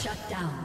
Shut down.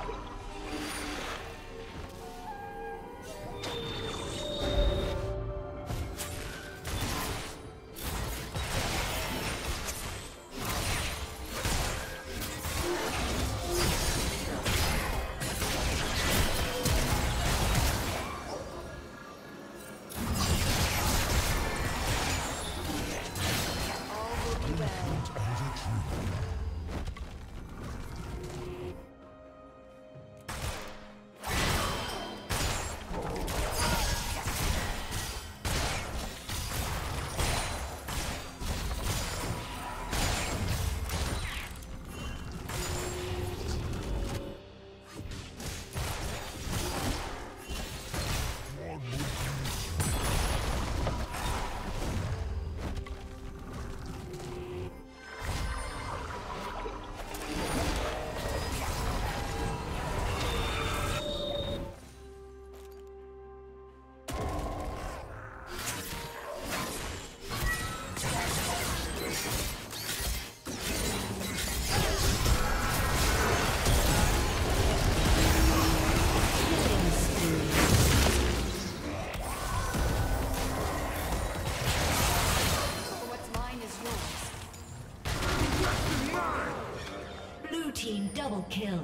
Double kill.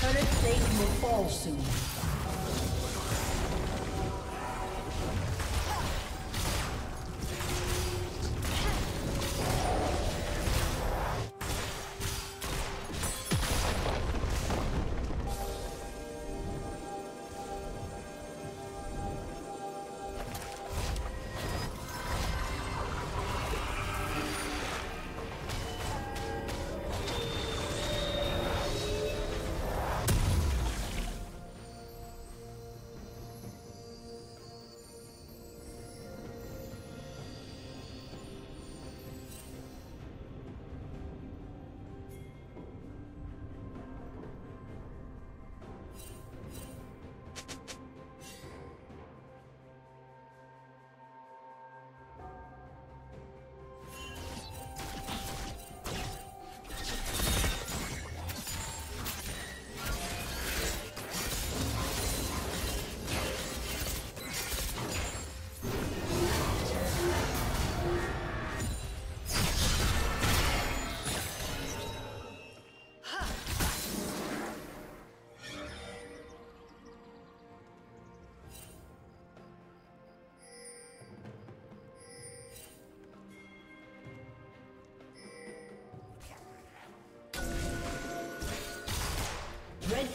Current plate will fall soon. Red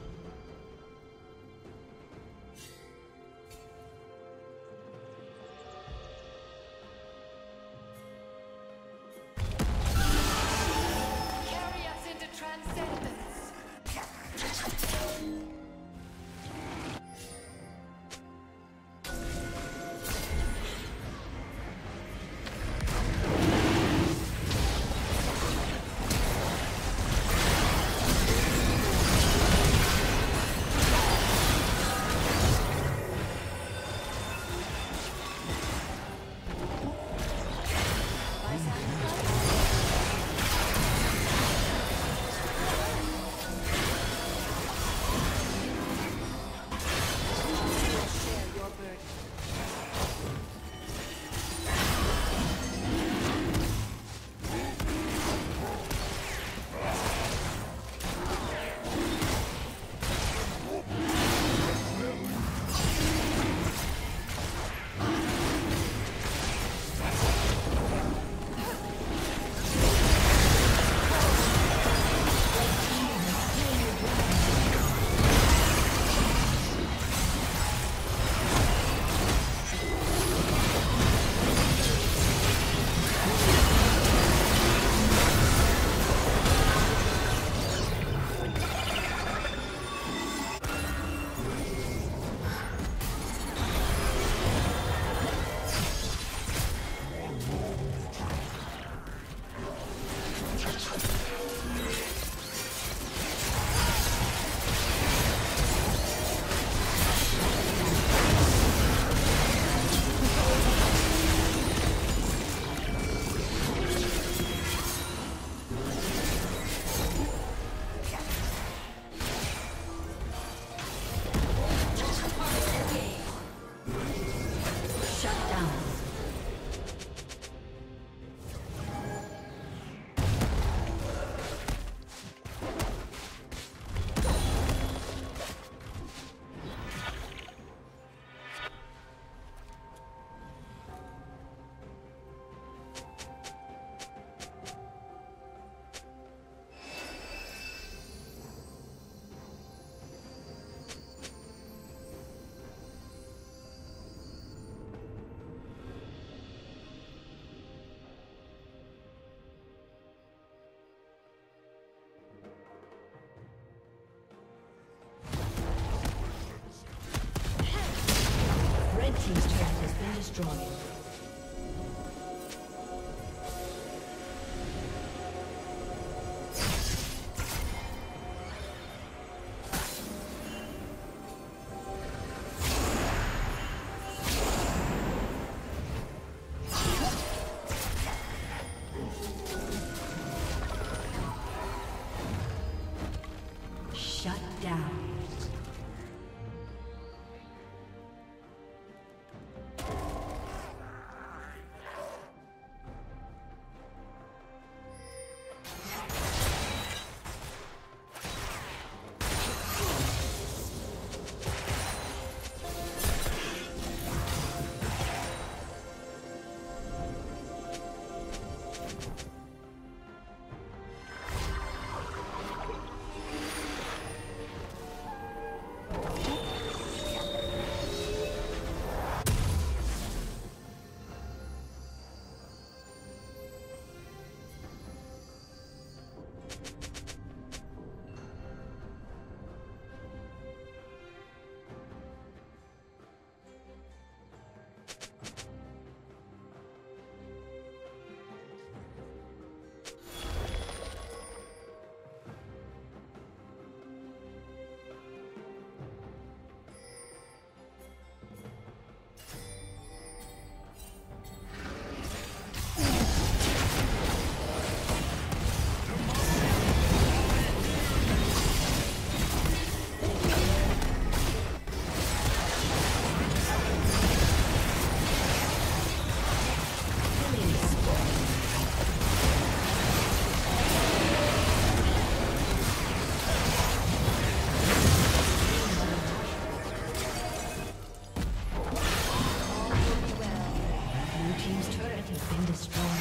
Team's turret has been destroyed. Destroyed.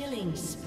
Killing spree.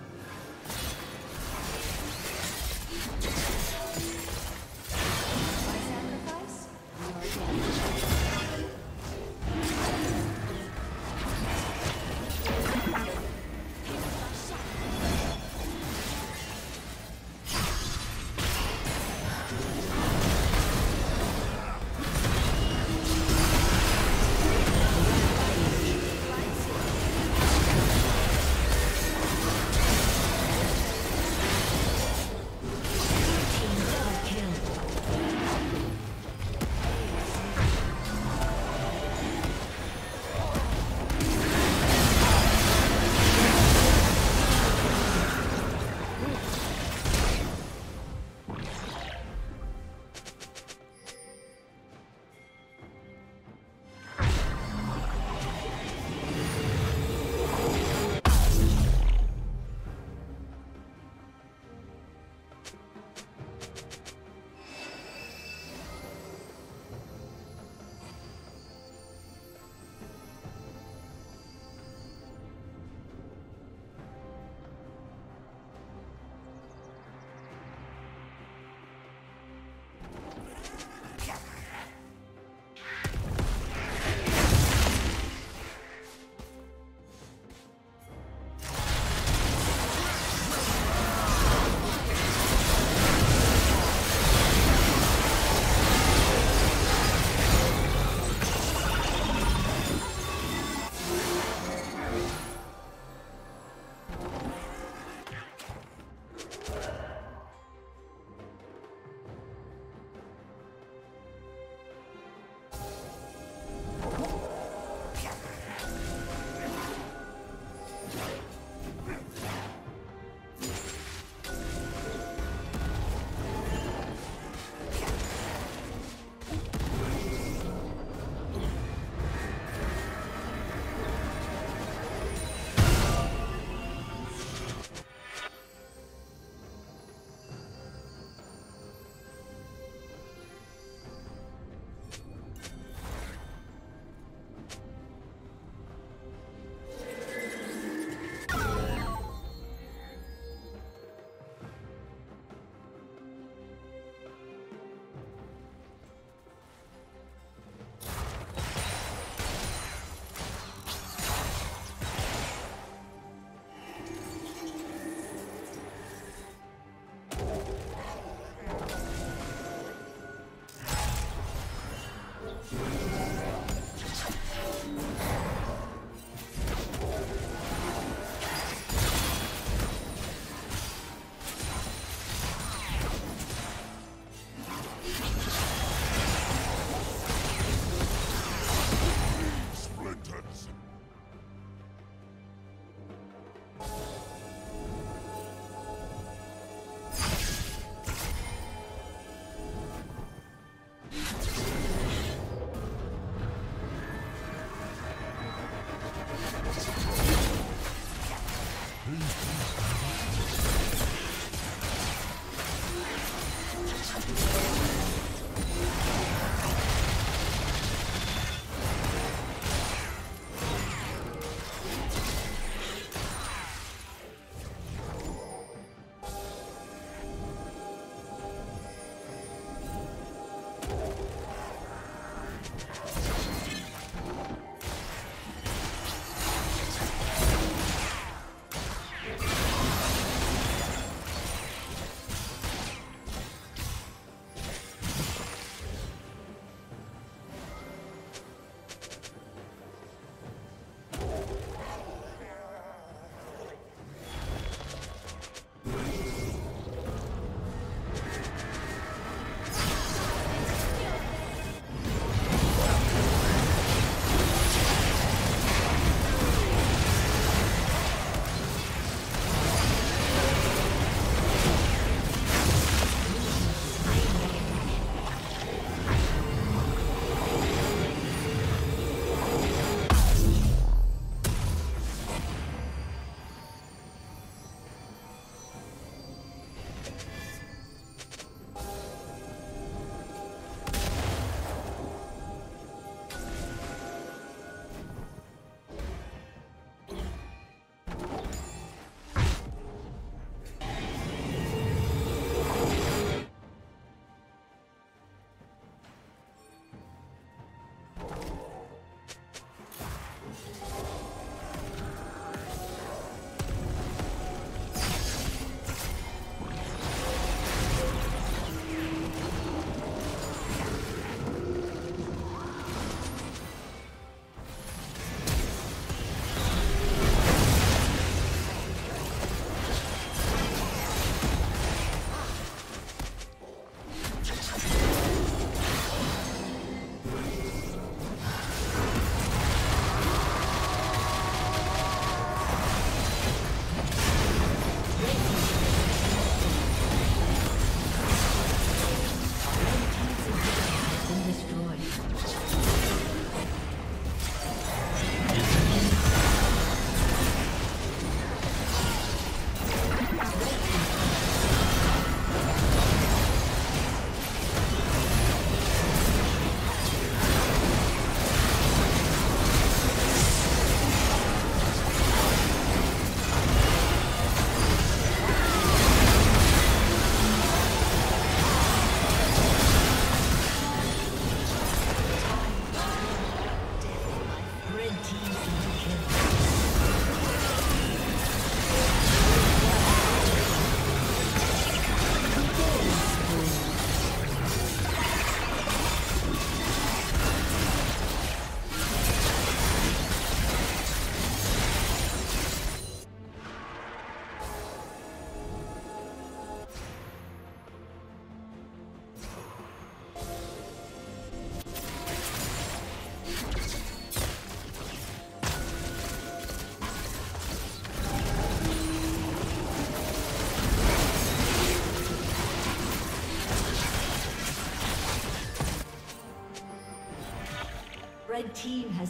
team has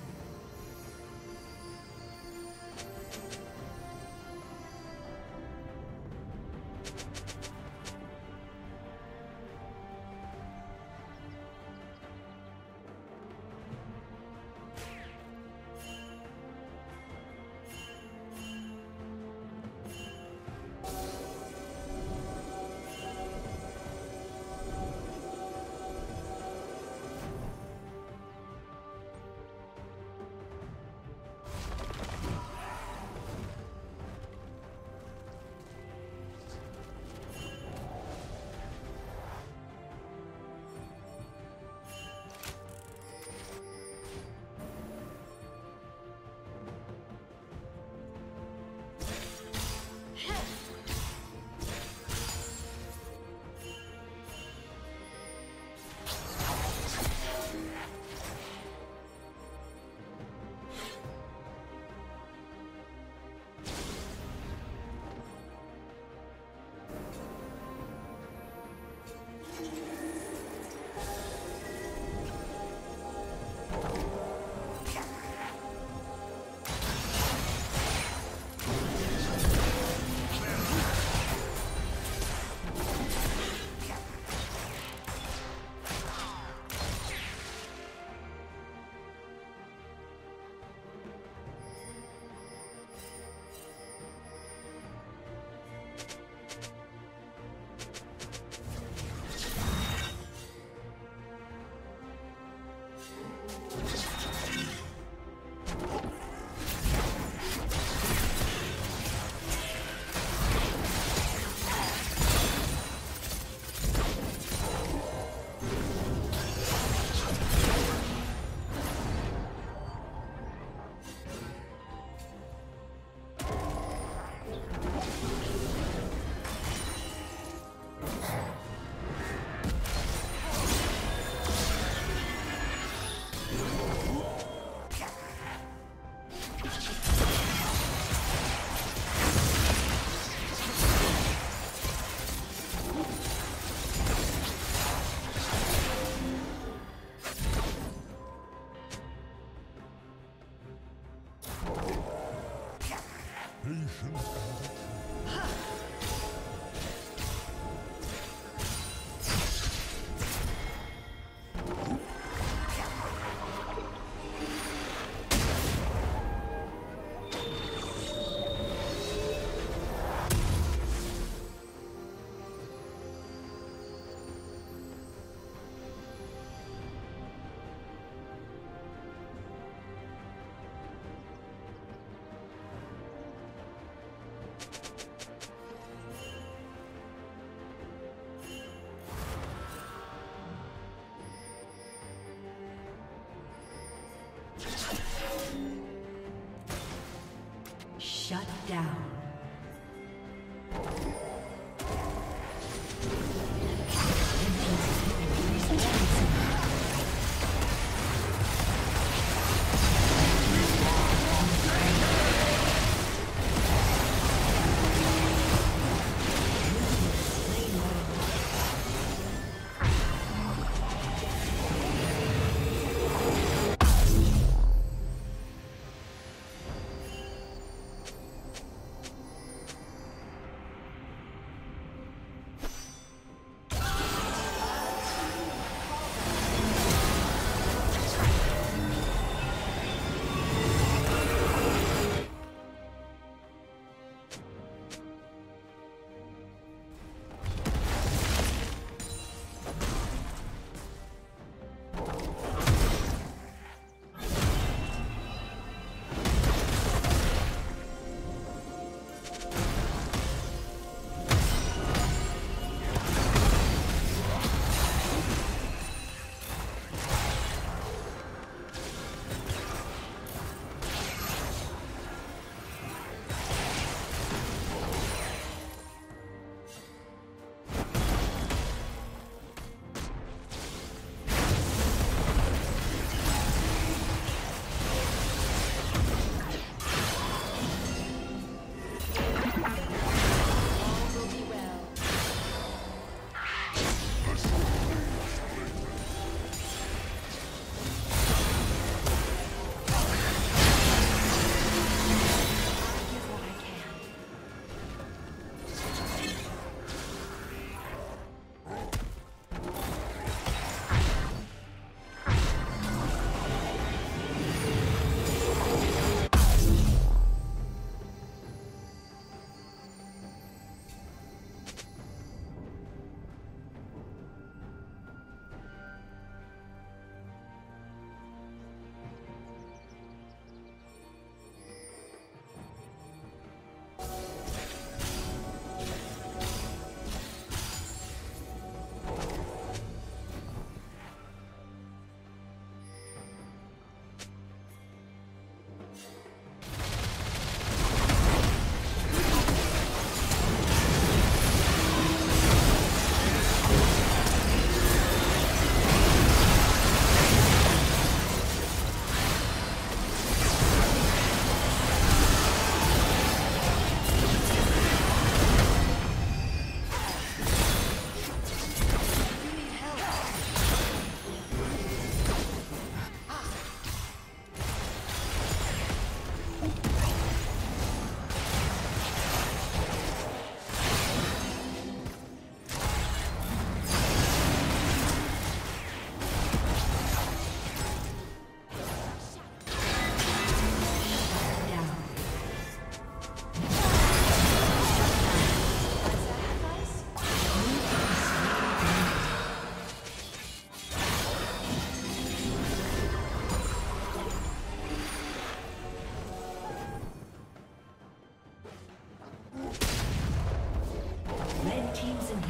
Shut down.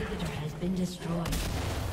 inhibitor has been destroyed.